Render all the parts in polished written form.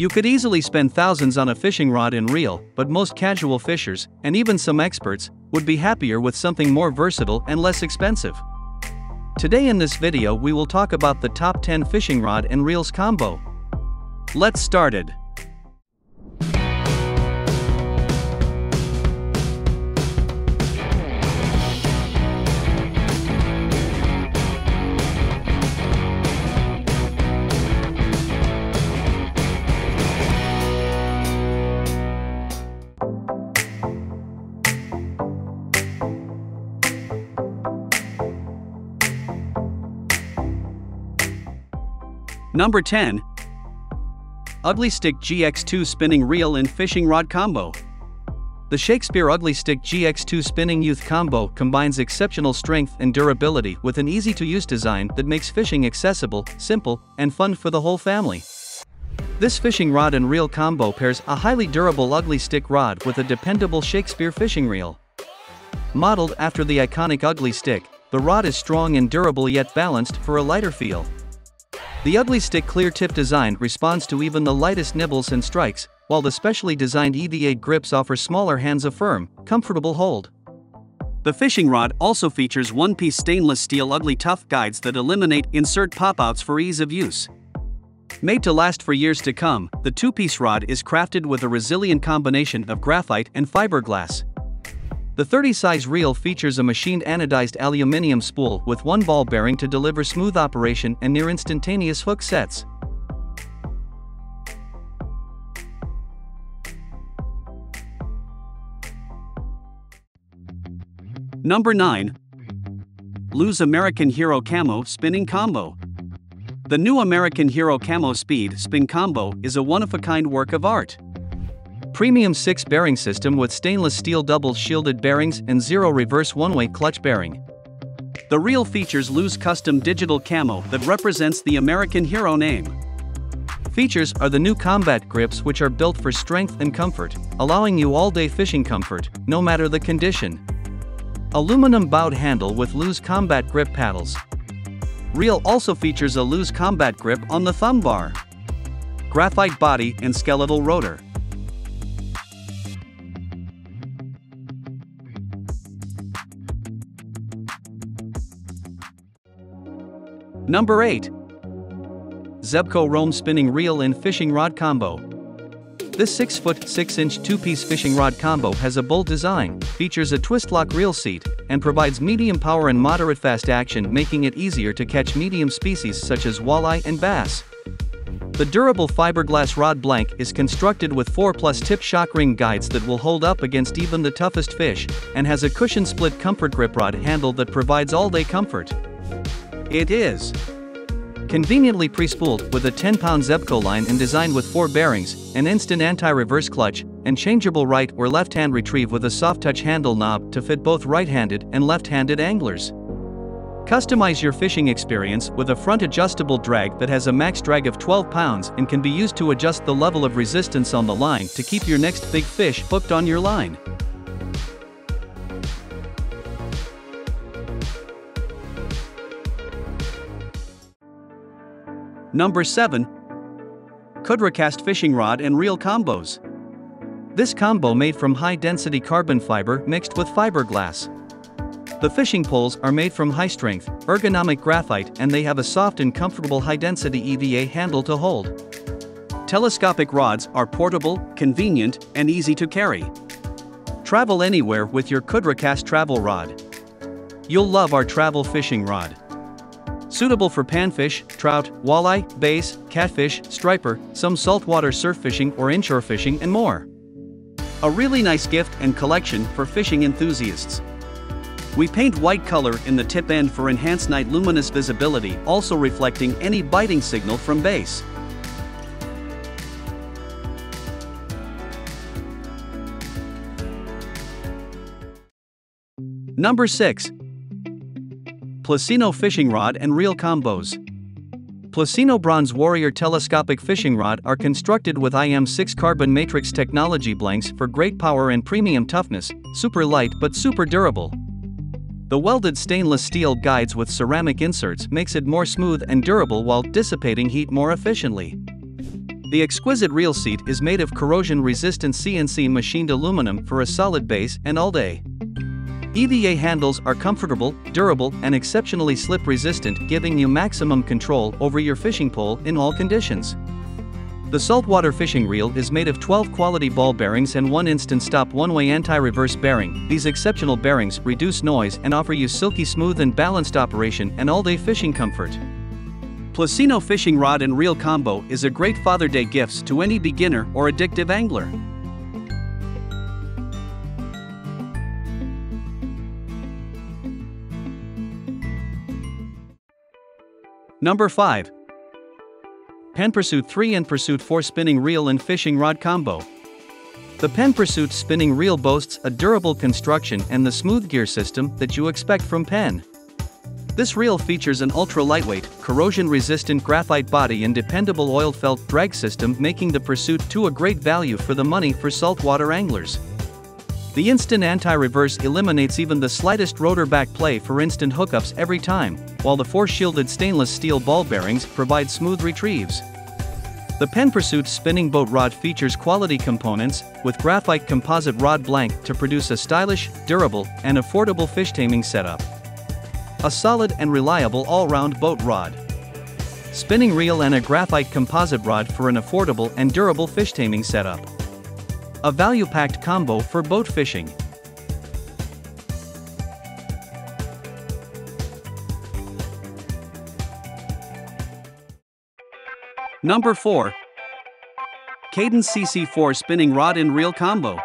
You could easily spend thousands on a fishing rod and reel, but most casual fishers, and even some experts, would be happier with something more versatile and less expensive. Today in this video we will talk about the top 10 fishing rod and reels combo. Let's start it. Number 10. Ugly Stik GX2 Spinning Reel and Fishing Rod Combo. The Shakespeare Ugly Stik GX2 Spinning Youth Combo combines exceptional strength and durability with an easy-to-use design that makes fishing accessible, simple, and fun for the whole family. This fishing rod and reel combo pairs a highly durable Ugly Stik rod with a dependable Shakespeare fishing reel. Modeled after the iconic Ugly Stik, the rod is strong and durable yet balanced for a lighter feel. The Ugly Stik clear tip design responds to even the lightest nibbles and strikes, while the specially designed EVA grips offer smaller hands a firm, comfortable hold. The fishing rod also features one-piece stainless steel ugly tough guides that eliminate insert pop-outs for ease of use. Made to last for years to come, the two-piece rod is crafted with a resilient combination of graphite and fiberglass. The 30-size reel features a machined anodized aluminum spool with one ball bearing to deliver smooth operation and near instantaneous hook sets. Number 9. Lew's American Hero Camo Spinning Combo. The new American Hero Camo Speed Spin Combo is a one-of-a-kind work of art. Premium 6 bearing system with stainless steel double shielded bearings and zero reverse one-way clutch bearing. The reel features Lew's custom digital camo that represents the American Hero name. Features are the new combat grips which are built for strength and comfort, allowing you all-day fishing comfort, no matter the condition. Aluminum bowed handle with Lew's combat grip paddles. Reel also features a Lew's combat grip on the thumb bar. Graphite body and skeletal rotor. Number 8. Zebco Roam Spinning Reel and Fishing Rod Combo. This 6-foot, 6-inch two-piece fishing rod combo has a bold design, features a twist-lock reel seat, and provides medium power and moderate fast action, making it easier to catch medium species such as walleye and bass. The durable fiberglass rod blank is constructed with 4+ tip shock ring guides that will hold up against even the toughest fish, and has a cushion split comfort grip rod handle that provides all-day comfort. It is conveniently pre-spooled with a 10-pound Zebco line and designed with 4 bearings, an instant anti-reverse clutch, and changeable right or left-hand retrieve with a soft-touch handle knob to fit both right-handed and left-handed anglers. Customize your fishing experience with a front-adjustable drag that has a max drag of 12 pounds and can be used to adjust the level of resistance on the line to keep your next big fish hooked on your line. Number 7. QudraKast Fishing Rod and Reel Combos. This combo made from high-density carbon fiber mixed with fiberglass. The fishing poles are made from high-strength, ergonomic graphite and they have a soft and comfortable high-density EVA handle to hold. Telescopic rods are portable, convenient, and easy to carry. Travel anywhere with your QudraKast travel rod. You'll love our travel fishing rod. Suitable for panfish, trout, walleye, bass, catfish, striper, some saltwater surf fishing or inshore fishing and more. A really nice gift and collection for fishing enthusiasts. We paint white color in the tip end for enhanced night luminous visibility, also reflecting any biting signal from bass. Number 6. PLUSINNO Fishing Rod and Reel Combos. PLUSINNO Bronze Warrior Telescopic Fishing Rod are constructed with IM6 Carbon Matrix Technology blanks for great power and premium toughness, super light but super durable. The welded stainless steel guides with ceramic inserts makes it more smooth and durable while dissipating heat more efficiently. The exquisite reel seat is made of corrosion-resistant CNC machined aluminum for a solid base and all-day. EVA handles are comfortable, durable, and exceptionally slip-resistant, giving you maximum control over your fishing pole in all conditions. The saltwater fishing reel is made of 12 quality ball bearings and one instant stop one-way anti-reverse bearing. These exceptional bearings reduce noise and offer you silky smooth and balanced operation and all-day fishing comfort. PLUSINNO fishing rod and reel combo is a great Father Day gift to any beginner or addictive angler. Number 5. Penn Pursuit 3 and Pursuit 4 Spinning Reel and Fishing Rod Combo. The Penn Pursuit spinning reel boasts a durable construction and the smooth gear system that you expect from Penn. This reel features an ultra-lightweight, corrosion-resistant graphite body and dependable oil-felt drag system, making the Pursuit 2 a great value for the money for saltwater anglers. The instant anti-reverse eliminates even the slightest rotor back play for instant hookups every time, while the four shielded stainless steel ball bearings provide smooth retrieves. The Penn Pursuit spinning boat rod features quality components, with graphite composite rod blank to produce a stylish, durable, and affordable fish taming setup. A solid and reliable all-round boat rod. Spinning reel and a graphite composite rod for an affordable and durable fish taming setup. A value-packed combo for boat fishing. Number 4. Cadence CC4 Spinning Rod and Reel Combo.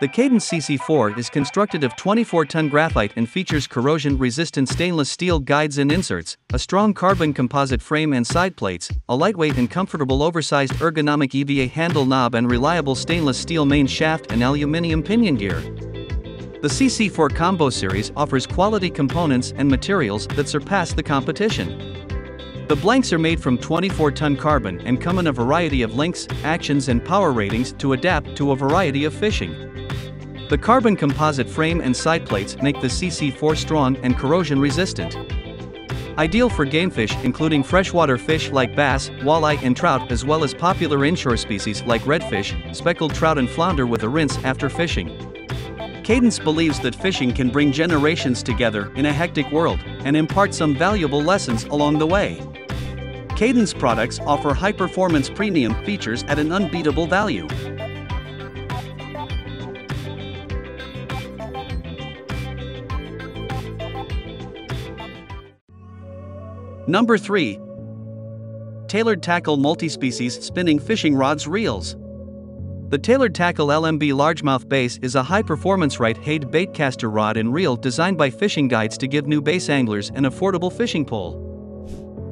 The Cadence CC4 is constructed of 24-ton graphite and features corrosion-resistant stainless steel guides and inserts, a strong carbon composite frame and side plates, a lightweight and comfortable oversized ergonomic EVA handle knob and reliable stainless steel main shaft and aluminium pinion gear. The CC4 Combo Series offers quality components and materials that surpass the competition. The blanks are made from 24-ton carbon and come in a variety of lengths, actions and power ratings to adapt to a variety of fishing. The carbon composite frame and side plates make the CC4 strong and corrosion resistant. Ideal for game fish including freshwater fish like bass, walleye and trout, as well as popular inshore species like redfish, speckled trout and flounder with a rinse after fishing. Cadence believes that fishing can bring generations together in a hectic world and impart some valuable lessons along the way. Cadence products offer high-performance premium features at an unbeatable value. Number 3. Tailored Tackle Multi-Species Spinning Fishing Rods Reels. The Tailored Tackle LMB Largemouth Bass is a high-performance right-hand baitcaster rod and reel designed by fishing guides to give new bass anglers an affordable fishing pole.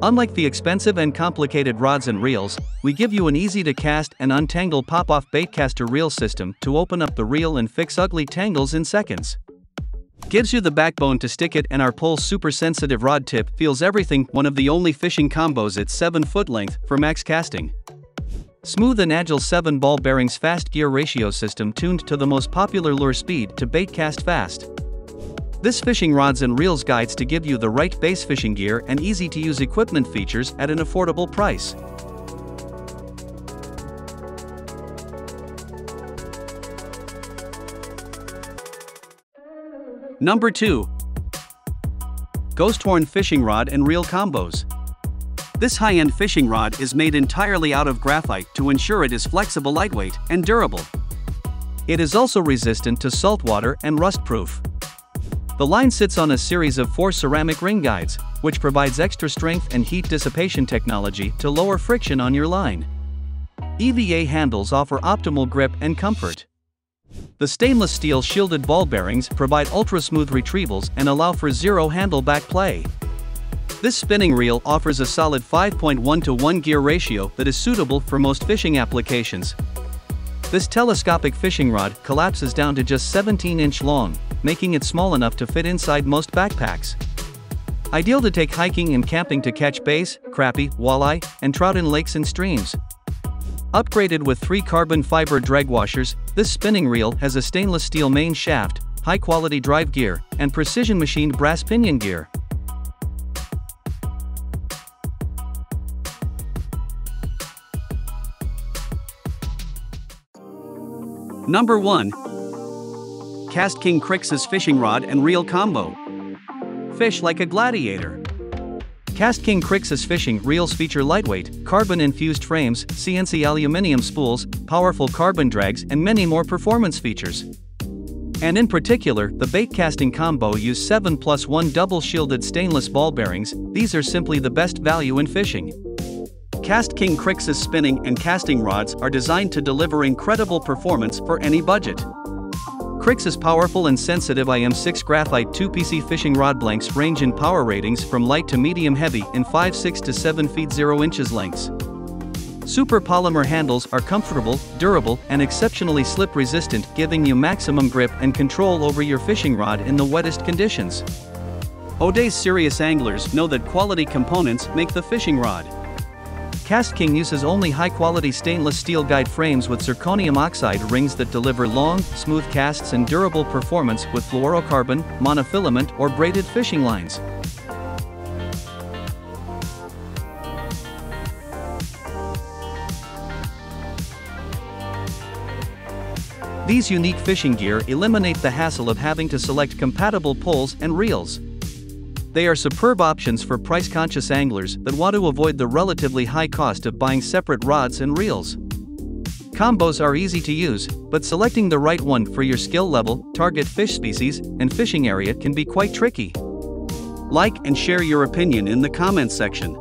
Unlike the expensive and complicated rods and reels, we give you an easy-to-cast and untangle pop-off baitcaster reel system to open up the reel and fix ugly tangles in seconds. Gives you the backbone to stick it, and our pole's super sensitive rod tip feels everything. One of the only fishing combos at 7-foot length for max casting. Smooth and agile 7 ball bearings fast gear ratio system tuned to the most popular lure speed to bait cast fast. This fishing rods and reels guides to give you the right base fishing gear and easy to use equipment features at an affordable price. Number 2. Ghosthorn Fishing Rod and Reel Combos. This high-end fishing rod is made entirely out of graphite to ensure it is flexible, lightweight, and durable. It is also resistant to saltwater and rust-proof. The line sits on a series of 4 ceramic ring guides, which provides extra strength and heat dissipation technology to lower friction on your line. EVA handles offer optimal grip and comfort. The stainless steel shielded ball bearings provide ultra-smooth retrievals and allow for zero handle back play. This spinning reel offers a solid 5.1 to 1 gear ratio that is suitable for most fishing applications. This telescopic fishing rod collapses down to just 17-inch long, making it small enough to fit inside most backpacks. Ideal to take hiking and camping to catch bass, crappie, walleye, and trout in lakes and streams. Upgraded with 3 carbon fiber drag washers, this spinning reel has a stainless steel main shaft, high-quality drive gear, and precision machined brass pinion gear. Number 1. KastKing Crixus Fishing Rod and Reel Combo. Fish like a gladiator. KastKing Crixus Fishing Reels feature lightweight, carbon-infused frames, CNC aluminum spools, powerful carbon drags and many more performance features. And in particular, the bait casting combo used 7+1 double-shielded stainless ball bearings. These are simply the best value in fishing. KastKing Crixus spinning and casting rods are designed to deliver incredible performance for any budget. Crixus powerful and sensitive IM6 graphite 2PC fishing rod blanks range in power ratings from light to medium heavy in 5/6 to 7 feet 0 inches lengths. Super polymer handles are comfortable, durable, and exceptionally slip-resistant, giving you maximum grip and control over your fishing rod in the wettest conditions. Today's serious anglers know that quality components make the fishing rod. KastKing uses only high-quality stainless steel guide frames with zirconium oxide rings that deliver long, smooth casts and durable performance with fluorocarbon, monofilament, or braided fishing lines. These unique fishing gear eliminate the hassle of having to select compatible poles and reels. They are superb options for price-conscious anglers that want to avoid the relatively high cost of buying separate rods and reels. Combos are easy to use, but selecting the right one for your skill level, target fish species, and fishing area can be quite tricky. Like and share your opinion in the comments section.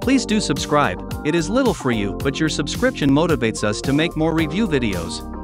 Please do subscribe. It is little for you, but your subscription motivates us to make more review videos.